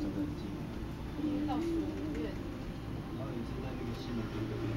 这个季节。因为到5月。然后也是在那个西门町。